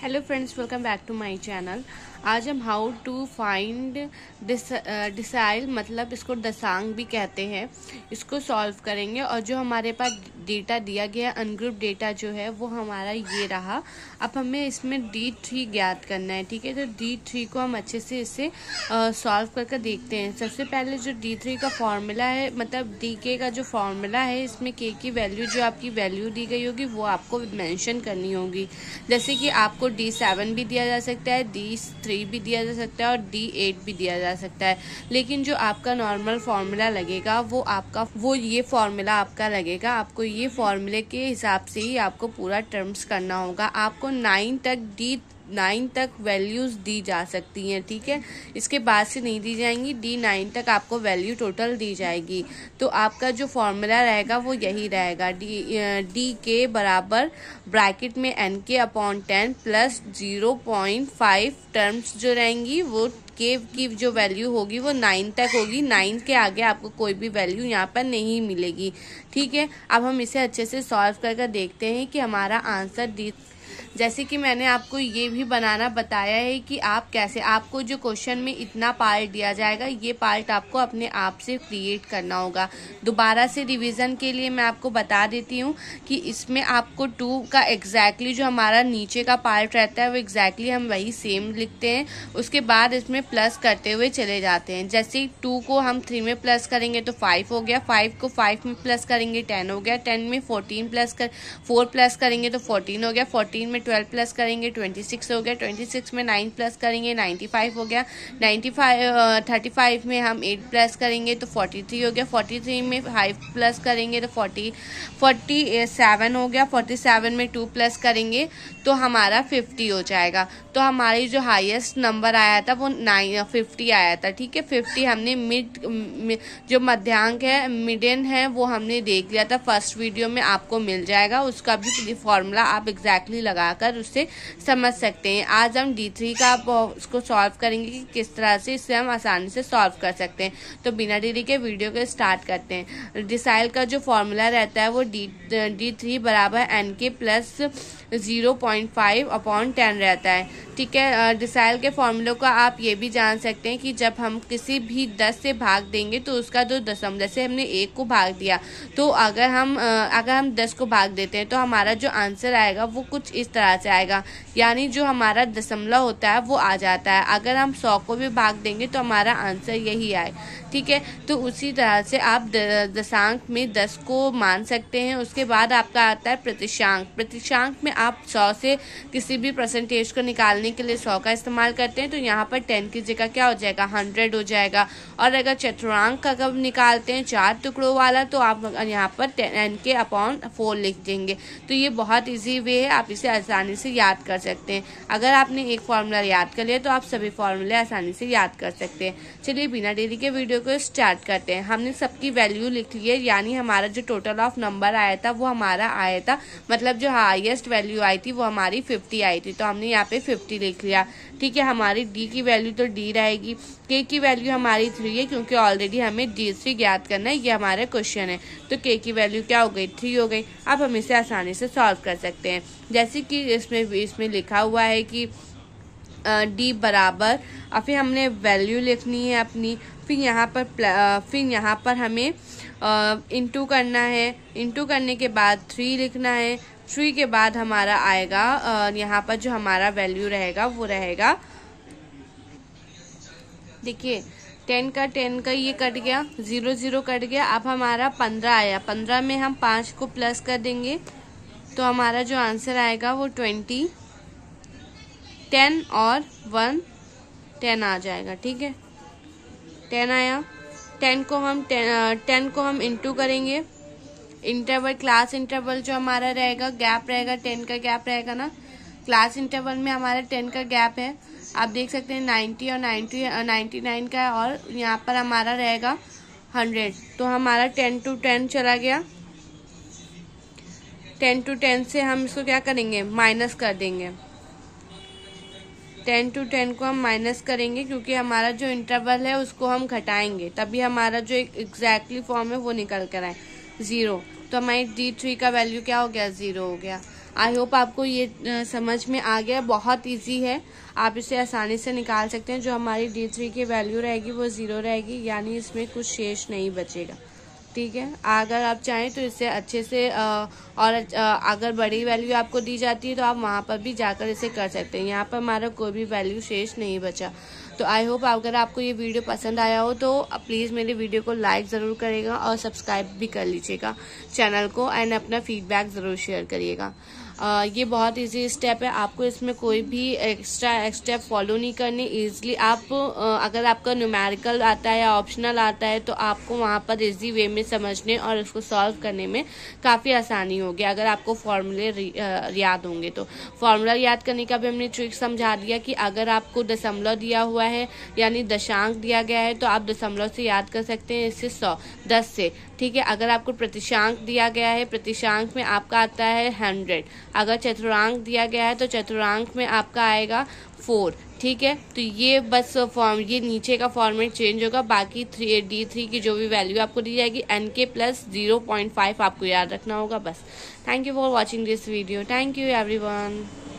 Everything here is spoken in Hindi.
Hello friends, welcome back to my channel. आज हम हाउ टू फाइंड डिसाइल मतलब इसको दशांक भी कहते हैं, इसको सॉल्व करेंगे। और जो हमारे पास डेटा दिया गया अनग्रुप डेटा जो है वो हमारा ये रहा। अब हमें इसमें D3 ज्ञात करना है, ठीक है। तो D3 को हम अच्छे से इसे सॉल्व करके देखते हैं। सबसे पहले जो D3 का फॉर्मूला है मतलब DK का जो फॉर्मूला है, इसमें K की वैल्यू जो आपकी वैल्यू दी गई होगी वो आपको मेंशन करनी होगी। जैसे कि आपको D7 भी दिया जा सकता है, D3 भी दिया जा सकता है और D8 भी दिया जा सकता है, लेकिन जो आपका नॉर्मल फार्मूला लगेगा वो ये फार्मूला आपका लगेगा। आपको ये फार्मूले के हिसाब से ही आपको पूरा टर्म्स करना होगा। आपको 9 तक वैल्यूज दी जा सकती हैं, ठीक है। इसके बाद से नहीं दी जाएंगी। D9 तक आपको वैल्यू टोटल दी जाएगी। तो आपका जो फॉर्मूला रहेगा वो यही रहेगा, DK बराबर ब्रैकेट में NK/10 प्लस 0.5 टर्म्स जो रहेंगी वो K की जो वैल्यू होगी वो 9 तक होगी। 9 के आगे आपको कोई भी वैल्यू यहाँ पर नहीं मिलेगी, ठीक है। अब हम इसे अच्छे से सॉल्व करके देखते हैं कि हमारा आंसर जैसे कि मैंने आपको ये भी बनाना बताया है कि आप कैसे, आपको जो क्वेश्चन में इतना पार्ट दिया जाएगा ये पार्ट आपको अपने आप से क्रिएट करना होगा। दोबारा से रिवीजन के लिए मैं आपको बता देती हूँ कि इसमें आपको 2 का एग्जैक्टली जो हमारा नीचे का पार्ट रहता है वो एग्जैक्टली हम वही सेम लिखते हैं। उसके बाद इसमें प्लस करते हुए चले जाते हैं। जैसे 2 को हम 3 में प्लस करेंगे तो 5 हो गया, 5 को 5 में प्लस करेंगे 10 हो गया, 10 में 4 प्लस करेंगे तो 14 हो गया, 14 में 12 प्लस करेंगे 26 हो गया, 26 में 9 प्लस करेंगे 95 हो गया, 35 में हम 8 प्लस करेंगे तो 43 हो गया, 43 में 5 प्लस करेंगे तो 47 हो गया, 47 में 2 प्लस करेंगे तो हमारा 50 हो जाएगा। तो हमारी जो हाईएस्ट नंबर आया था वो 50 आया था, ठीक है। 50 हमने जो मध्यांक है मिडियन है वो हमने देख लिया था, फर्स्ट वीडियो में आपको मिल जाएगा। उसका भी फॉर्मूला आप एग्जैक्टली लगाकर उससे समझ सकते हैं। आज हम D3 का उसको सॉल्व करेंगे कि किस तरह से इससे हम आसानी से सॉल्व कर सकते हैं। तो बिना डिले के वीडियो को स्टार्ट करते हैं। डिसाइल का जो फॉर्मूला रहता है वो D3 बराबर NK प्लस 0.5/10 रहता है, ठीक है। डिसाइल के फॉर्मूलों का आप ये भी जान सकते हैं कि जब हम किसी भी 10 से भाग देंगे तो उसका जो दशमलव, जैसे हमने 1 को भाग दिया तो अगर हम 10 को भाग देते हैं तो हमारा जो आंसर आएगा वो कुछ इस तरह से आएगा, यानी जो हमारा दशमलव होता है वो आ जाता है। अगर हम 100 को भी भाग देंगे तो हमारा आंसर यही आए, ठीक है। तो उसी तरह से आप दशांक में 10 को मान सकते हैं। उसके बाद आपका आता है प्रतिशांक। प्रतिशांक में आप 100 से किसी भी परसेंटेज को निकालने के लिए 100 का इस्तेमाल करते हैं, तो यहाँ पर 10 की जगह क्या हो जाएगा, 100 हो जाएगा। और अगर चतुर्थांश का कब निकालते हैं, 4 टुकड़ों वाला, तो आप यहाँ पर 10 NK/4 लिख देंगे। तो ये बहुत ईजी वे है, आप इसे आसानी से याद कर सकते हैं। अगर आपने एक फार्मूला याद कर लिया तो आप सभी फार्मूले आसानी से याद कर सकते हैं। चलिए बिना देरी के वीडियो को स्टार्ट करते हैं। हमने सबकी वैल्यू लिख ली है, यानी हमारा जो टोटल ऑफ नंबर आया था वो हमारा आया था, मतलब जो हाईएस्ट वैल्यू आई थी वो हमारी 50 आई थी, तो हमने यहाँ पे 50 लिख लिया, ठीक है। हमारी D की वैल्यू तो D रहेगी। K की वैल्यू हमारी 3 है क्योंकि ऑलरेडी हमें D3 ज्ञात करना है, ये हमारा क्वेश्चन है। तो K की वैल्यू क्या हो गई, 3 हो गई। अब हम इसे आसानी से सॉल्व कर सकते हैं। जैसे कि इसमें लिखा हुआ है कि D बराबर, और फिर हमने वैल्यू लिखनी है अपनी, फिर यहाँ पर हमें इंटू करना है, इंटू करने के बाद 3 लिखना है। 3 के बाद हमारा आएगा यहाँ पर जो हमारा वैल्यू रहेगा वो रहेगा, देखिए 10 का ये कट गया, 0 कट गया। अब हमारा 15 आया, 15 में हम 5 को प्लस कर देंगे तो हमारा जो आंसर आएगा वो 20, 10 और 1 10 आ जाएगा, ठीक है। 10 आया। 10 को हम इंटू करेंगे, इंटरवल क्लास इंटरवल जो हमारा रहेगा, गैप रहेगा, 10 का गैप रहेगा ना, क्लास इंटरवल में हमारा 10 का गैप है, आप देख सकते हैं 90 और 99 का, और यहाँ पर हमारा रहेगा 100। तो हमारा 10 to 10 चला गया, 10 to 10 से हम इसको क्या करेंगे, माइनस कर देंगे। 10 to 10 को हम माइनस करेंगे क्योंकि हमारा जो इंटरवल है उसको हम घटाएंगे, तभी हमारा जो एग्जैक्टली फॉर्म है वो निकल कर आए 0। तो हमारी D3 का वैल्यू क्या हो गया, 0 हो गया। आई होप आपको ये समझ में आ गया। बहुत इजी है, आप इसे आसानी से निकाल सकते हैं। जो हमारी D3 की वैल्यू रहेगी वो ज़ीरो रहेगी, यानी इसमें कुछ शेष नहीं बचेगा। ठीक है, अगर आप चाहें तो इससे अच्छे से अगर बड़ी वैल्यू आपको दी जाती है तो आप वहाँ पर भी जाकर इसे कर सकते हैं। यहाँ पर हमारा कोई भी वैल्यू शेष नहीं बचा। तो आई होप अगर आपको ये वीडियो पसंद आया हो तो प्लीज़ मेरे वीडियो को लाइक ज़रूर करिएगा और सब्सक्राइब भी कर लीजिएगा चैनल को, एंड अपना फीडबैक ज़रूर शेयर करिएगा। ये बहुत इजी स्टेप है, आपको इसमें कोई भी एक्स्ट्रा स्टेप फॉलो नहीं करने। इजीली आप अगर आपका न्यूमेरिकल आता है या ऑप्शनल आता है तो आपको वहाँ पर इजी वे में समझने और उसको सॉल्व करने में काफ़ी आसानी होगी, अगर आपको फॉर्मूले याद होंगे तो। फार्मूला याद करने का भी हमने ट्रिक समझा दिया कि अगर आपको दशमलव दिया हुआ है यानी दशांक दिया गया है तो आप दशमलव से याद कर सकते हैं, इससे 110 से। ठीक है, अगर आपको प्रतिशांक दिया गया है, प्रतिशांक में आपका आता है 100। अगर चतुर्थांश दिया गया है तो चतुर्थांश में आपका आएगा 4। ठीक है, तो ये बस ये नीचे का फॉर्मेट चेंज होगा। बाकी D3 की जो भी वैल्यू आपको दी जाएगी NK + 0.5 आपको याद रखना होगा बस। Thank you for watching this video. Thank you everyone.